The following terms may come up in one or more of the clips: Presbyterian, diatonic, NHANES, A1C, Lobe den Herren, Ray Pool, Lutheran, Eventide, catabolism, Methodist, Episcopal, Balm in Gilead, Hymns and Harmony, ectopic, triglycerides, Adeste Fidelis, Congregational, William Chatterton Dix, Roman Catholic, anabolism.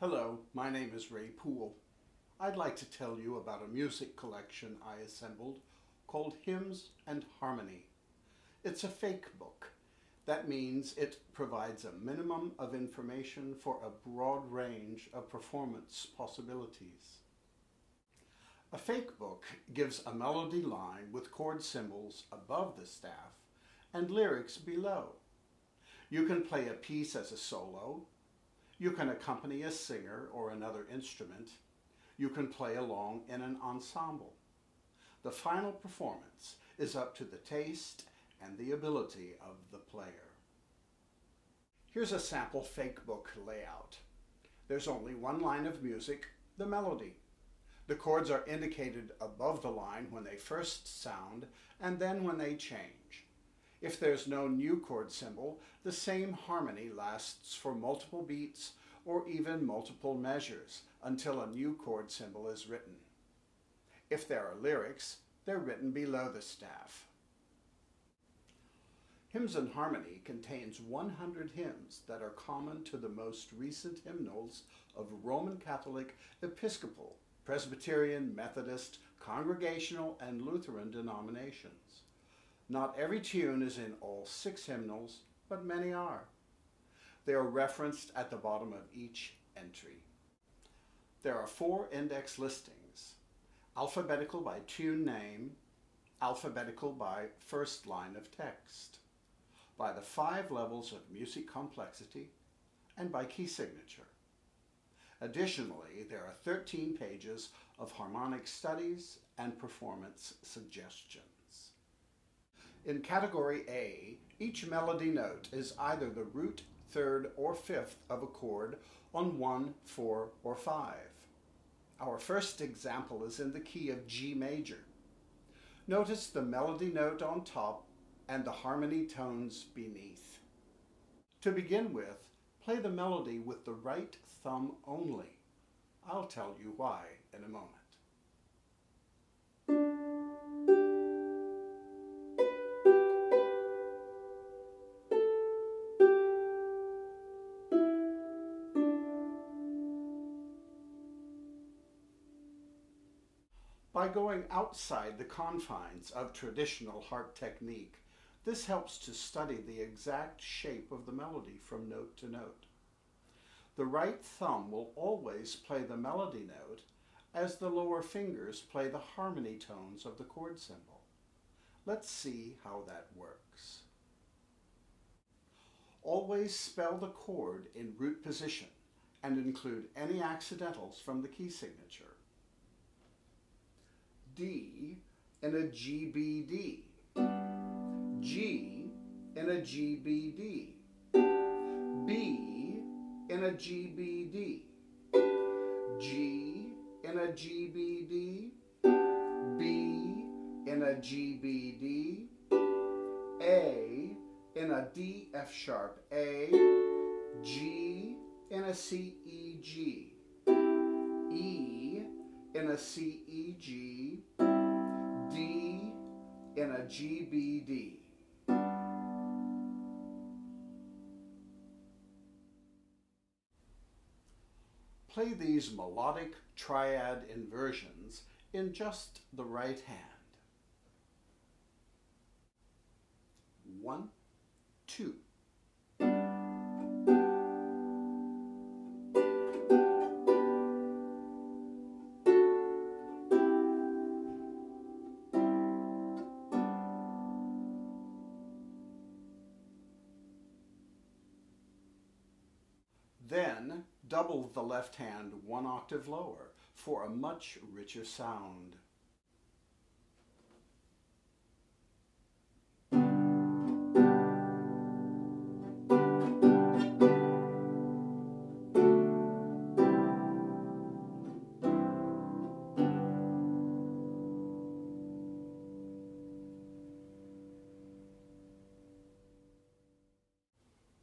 Hello, my name is Ray Pool. I'd like to tell you about a music collection I assembled called Hymns and Harmony. It's a fake book. That means it provides a minimum of information for a broad range of performance possibilities. A fake book gives a melody line with chord symbols above the staff and lyrics below. You can play a piece as a solo. You can accompany a singer or another instrument. You can play along in an ensemble. The final performance is up to the taste and the ability of the player. Here's a sample fake book layout. There's only one line of music, the melody. The chords are indicated above the line when they first sound and then when they change. If there's no new chord symbol, the same harmony lasts for multiple beats or even multiple measures until a new chord symbol is written. If there are lyrics, they're written below the staff. Hymns and Harmony contains 100 hymns that are common to the most recent hymnals of Roman Catholic, Episcopal, Presbyterian, Methodist, Congregational, and Lutheran denominations. Not every tune is in all 6 hymnals, but many are. They are referenced at the bottom of each entry. There are 4 index listings: alphabetical by tune name, alphabetical by first line of text, by the 5 levels of music complexity, and by key signature. Additionally, there are 13 pages of harmonic studies and performance suggestions. In category A, each melody note is either the root, third, or fifth of a chord on 1, 4, or 5. Our first example is in the key of G major. Notice the melody note on top and the harmony tones beneath. To begin with, play the melody with the right thumb only. I'll tell you why in a moment. By going outside the confines of traditional harp technique, this helps to study the exact shape of the melody from note to note. The right thumb will always play the melody note as the lower fingers play the harmony tones of the chord symbol. Let's see how that works. Always spell the chord in root position and include any accidentals from the key signature. D in a GBD. G in a GBD, B in a GBD, G in a GBD, B in a GBD, A in a D F sharp A, G in a C E G, E in a C E G, D in a GBD. Play these melodic triad inversions in just the right hand. 1, 2. Then double the left hand 1 octave lower for a much richer sound.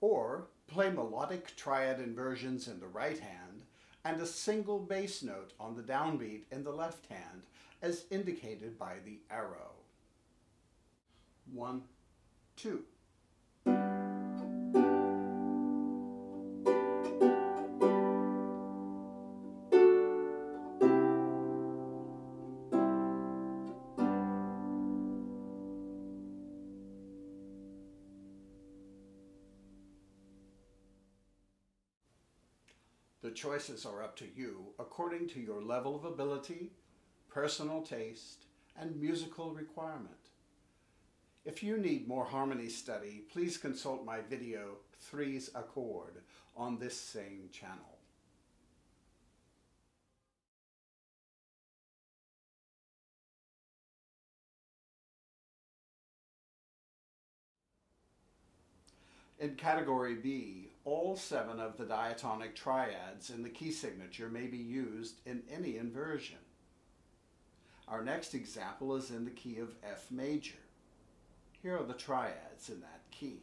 Or play melodic triad inversions in the right hand and a single bass note on the downbeat in the left hand as indicated by the arrow. 1, 2. The choices are up to you according to your level of ability, personal taste, and musical requirement. If you need more harmony study, please consult my video, Three's a Chord, on this same channel. In Category B, all seven of the diatonic triads in the key signature may be used in any inversion. Our next example is in the key of F major. Here are the triads in that key.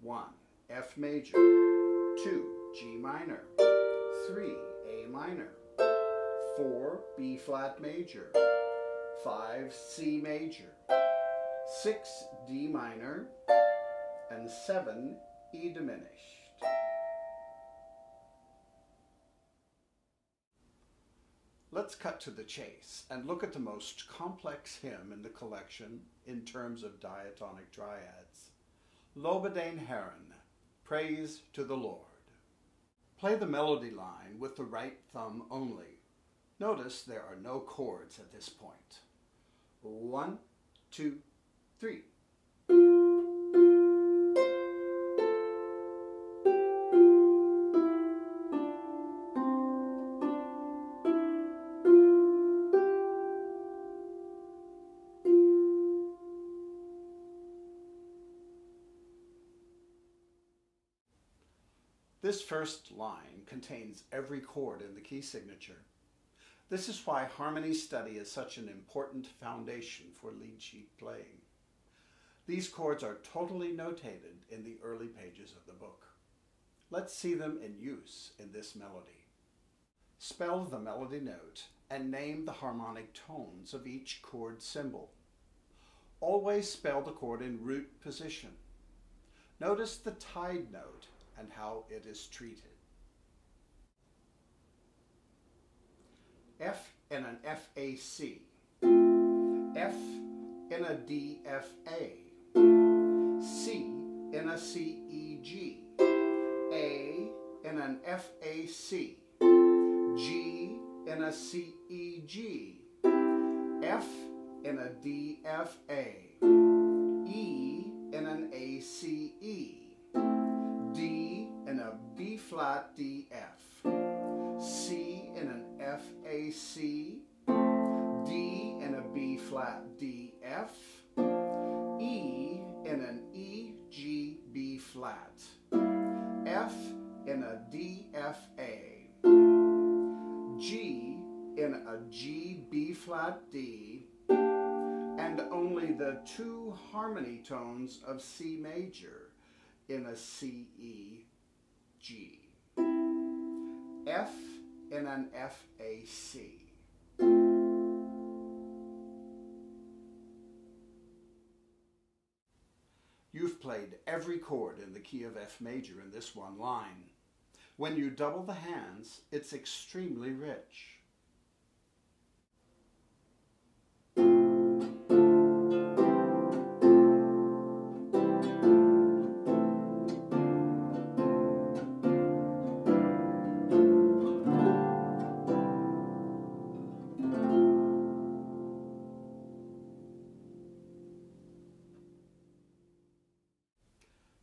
1. F major. 2. G minor. 3. A minor. 4. B flat major. 5. C major. 6. D minor, and 7. E diminished. Let's cut to the chase and look at the most complex hymn in the collection in terms of diatonic triads. Lobe den Herren, Praise to the Lord. Play the melody line with the right thumb only. Notice there are no chords at this point. 1, 2, 3. This first line contains every chord in the key signature. This is why harmony study is such an important foundation for lead sheet playing. These chords are totally notated in the early pages of the book. Let's see them in use in this melody. Spell the melody note and name the harmonic tones of each chord symbol. Always spell the chord in root position. Notice the tied note and how it is treated. F in an FAC, F in a DFA, C in a CEG, A in an FAC, G in a CEG, F in a DFA, E in an ACE, D in a B flat DF, C in an F A C, D in a B flat D F, E in an E G B flat, F in a D F A, G in a G B flat D, and only the two harmony tones of C major in a C E G. F in an FAC. You've played every chord in the key of F major in this one line. When you double the hands, it's extremely rich.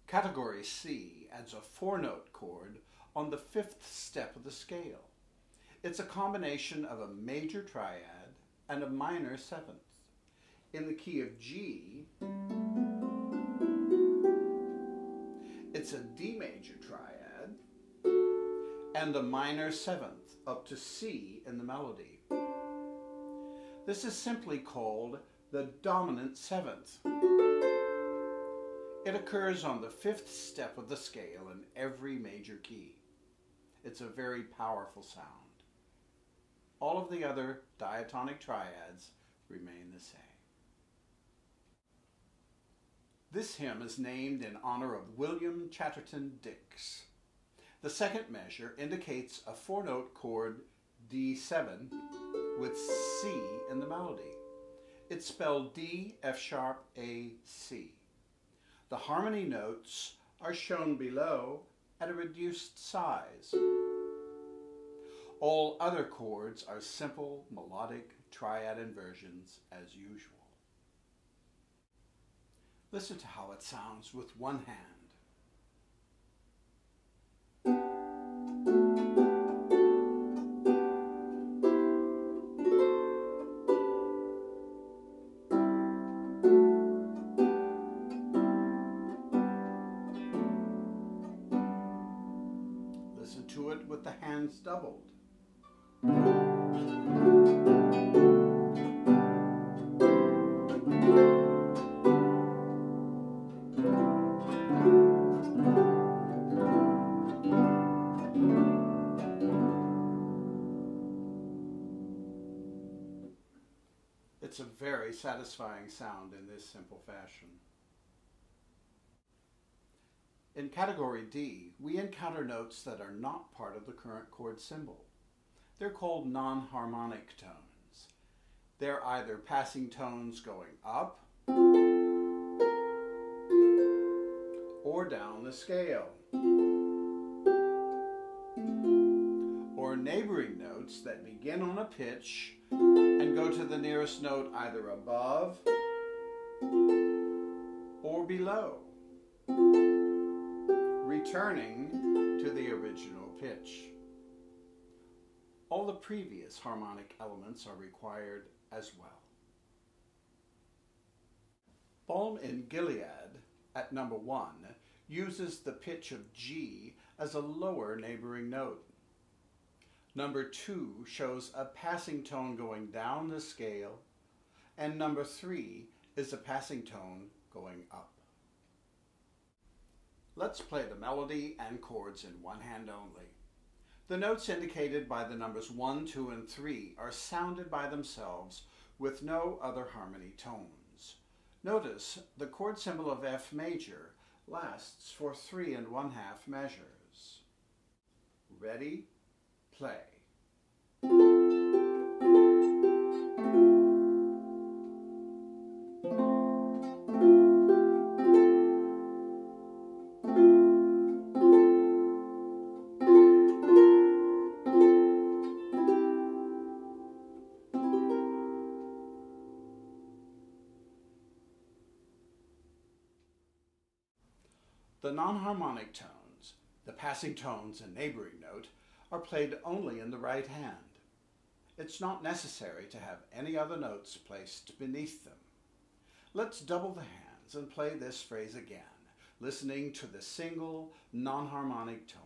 Category C adds a four-note chord on the fifth step of the scale. It's a combination of a major triad and a minor seventh. In the key of G, it's a D major triad and a minor seventh up to C in the melody. This is simply called the dominant seventh. It occurs on the fifth step of the scale in every major key. It's a very powerful sound. All of the other diatonic triads remain the same. This hymn is named in honor of William Chatterton Dix. The second measure indicates a four-note chord D7 with C in the melody. It's spelled D, F sharp, A, C. The harmony notes are shown below at a reduced size. All other chords are simple, melodic triad inversions as usual. Listen to how it sounds with one hand. With the hands doubled. It's a very satisfying sound in this simple fashion. In category D, we encounter notes that are not part of the current chord symbol. They're called non-harmonic tones. They're either passing tones going up or down the scale, or neighboring notes that begin on a pitch and go to the nearest note either above or below, returning to the original pitch. All the previous harmonic elements are required as well. Balm in Gilead, at number 1, uses the pitch of G as a lower neighboring note. Number 2 shows a passing tone going down the scale, and number 3 is a passing tone going up. Let's play the melody and chords in one hand only. The notes indicated by the numbers 1, 2, and 3 are sounded by themselves with no other harmony tones. Notice the chord symbol of F major lasts for 3 1/2 measures. Ready? Play. The non-harmonic tones, the passing tones and neighboring note, are played only in the right hand. It's not necessary to have any other notes placed beneath them. Let's double the hands and play this phrase again, listening to the single non-harmonic tones.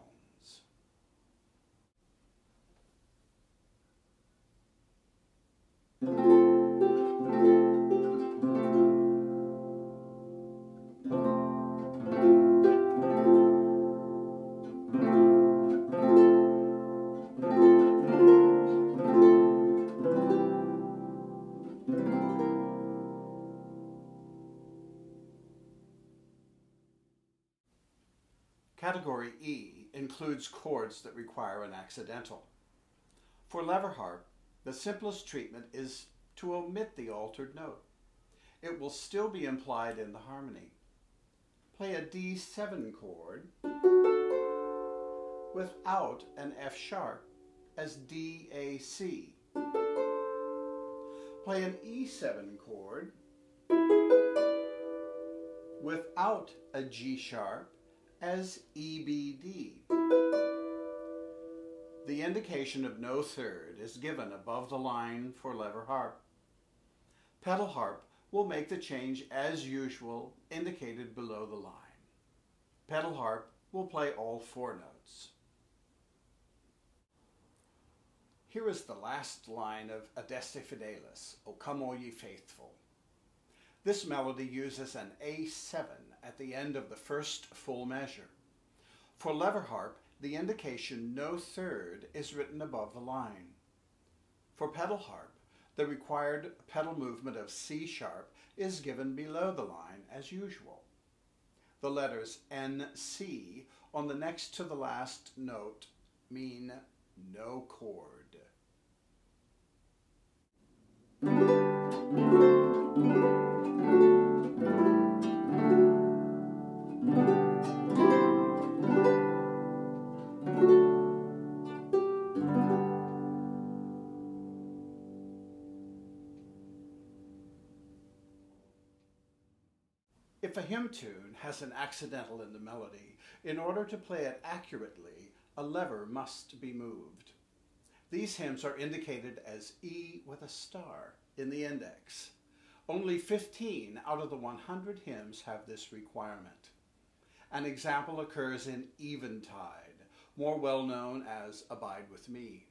Category E includes chords that require an accidental. For lever harp, the simplest treatment is to omit the altered note. It will still be implied in the harmony. Play a D7 chord without an F sharp as DAC. Play an E7 chord without a G sharp as EBD. The indication of no third is given above the line for lever harp. Pedal harp will make the change as usual, indicated below the line. Pedal harp will play all 4 notes. Here is the last line of Adeste Fidelis, O Come All Ye Faithful. This melody uses an A7 at the end of the first full measure. For lever harp, the indication no third is written above the line. For pedal harp, the required pedal movement of C sharp is given below the line as usual. The letters NC on the next to the last note mean no chord. If a hymn tune has an accidental in the melody, in order to play it accurately, a lever must be moved. These hymns are indicated as E with a star in the index. Only 15 out of the 100 hymns have this requirement. An example occurs in Eventide, more well known as Abide With Me.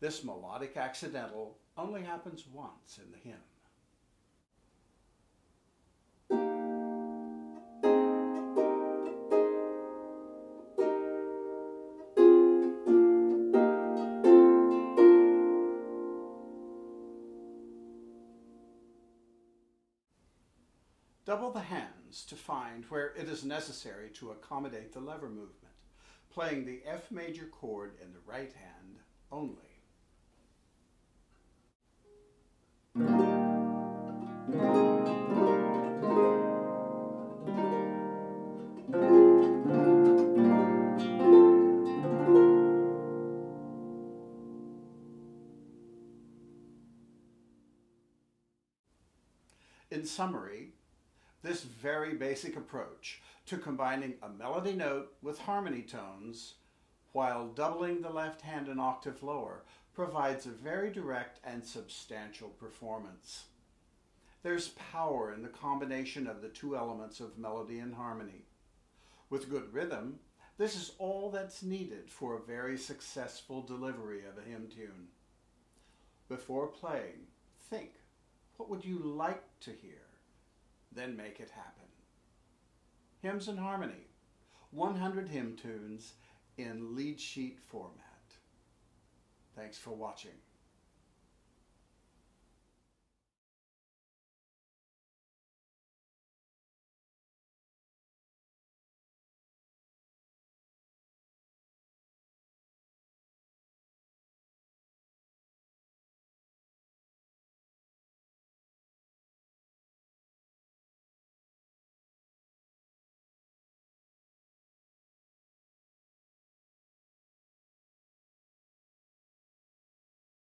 This melodic accidental only happens once in the hymn. Double the hands to find where it is necessary to accommodate the lever movement, playing the F major chord in the right hand only. In summary, this very basic approach to combining a melody note with harmony tones while doubling the left hand an octave lower provides a very direct and substantial performance. There's power in the combination of the two elements of melody and harmony. With good rhythm, this is all that's needed for a very successful delivery of a hymn tune. Before playing, think, what would you like to hear? Then make it happen. Hymns and Harmony, 100 hymn tunes in lead sheet format. Thanks for watching.